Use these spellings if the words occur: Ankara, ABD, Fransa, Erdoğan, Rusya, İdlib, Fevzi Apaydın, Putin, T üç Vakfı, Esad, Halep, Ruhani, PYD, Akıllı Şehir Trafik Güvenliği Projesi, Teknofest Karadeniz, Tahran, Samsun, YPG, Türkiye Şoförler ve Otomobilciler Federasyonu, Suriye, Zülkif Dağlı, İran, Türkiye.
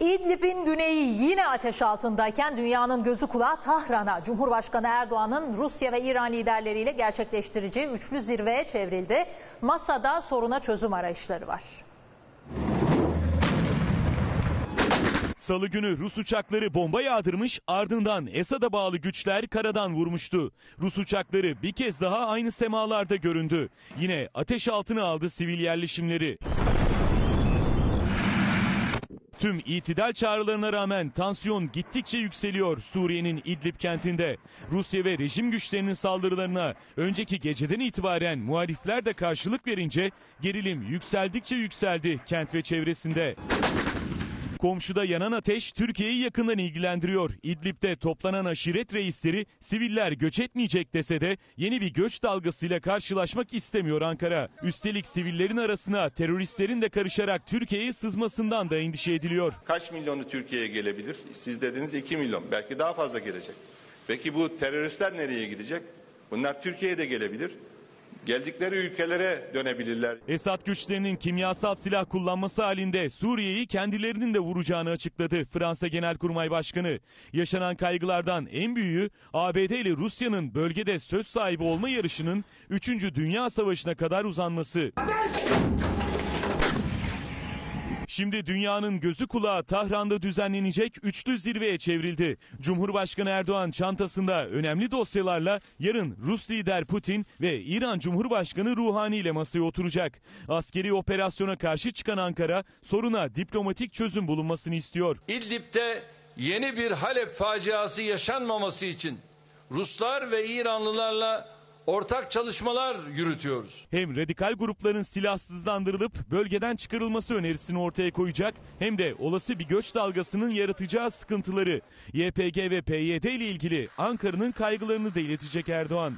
İdlib'in güneyi yine ateş altındayken dünyanın gözü kulağı Tahran'a, Cumhurbaşkanı Erdoğan'ın Rusya ve İran liderleriyle gerçekleştireceği üçlü zirveye çevrildi. Masada soruna çözüm arayışları var. Salı günü Rus uçakları bomba yağdırmış, ardından Esad'a bağlı güçler karadan vurmuştu. Rus uçakları bir kez daha aynı semalarda göründü. Yine ateş altına aldı sivil yerleşimleri. Tüm itidal çağrılarına rağmen tansiyon gittikçe yükseliyor Suriye'nin İdlib kentinde. Rusya ve rejim güçlerinin saldırılarına önceki geceden itibaren muhalifler de karşılık verince gerilim yükseldikçe yükseldi kent ve çevresinde. Komşuda yanan ateş Türkiye'yi yakından ilgilendiriyor. İdlib'de toplanan aşiret reisleri siviller göç etmeyecek dese de yeni bir göç dalgasıyla karşılaşmak istemiyor Ankara. Üstelik sivillerin arasına teröristlerin de karışarak Türkiye'ye sızmasından da endişe ediliyor. Kaç milyonu Türkiye'ye gelebilir? Siz dediniz 2 milyon. Belki daha fazla gelecek. Peki bu teröristler nereye gidecek? Bunlar Türkiye'ye de gelebilir. Geldikleri ülkelere dönebilirler. Esad güçlerinin kimyasal silah kullanması halinde Suriye'yi kendilerinin de vuracağını açıkladı Fransa Genelkurmay Başkanı. Yaşanan kaygılardan en büyüğü ABD ile Rusya'nın bölgede söz sahibi olma yarışının 3. Dünya Savaşı'na kadar uzanması. Şimdi dünyanın gözü kulağı Tahran'da düzenlenecek üçlü zirveye çevrildi. Cumhurbaşkanı Erdoğan çantasında önemli dosyalarla yarın Rus lider Putin ve İran Cumhurbaşkanı Ruhani ile masaya oturacak. Askeri operasyona karşı çıkan Ankara soruna diplomatik çözüm bulunmasını istiyor. İdlib'de yeni bir Halep faciası yaşanmaması için Ruslar ve İranlılarla ortak çalışmalar yürütüyoruz. Hem radikal grupların silahsızlandırılıp bölgeden çıkarılması önerisini ortaya koyacak hem de olası bir göç dalgasının yaratacağı sıkıntıları YPG ve PYD ile ilgili Ankara'nın kaygılarını da iletecek Erdoğan.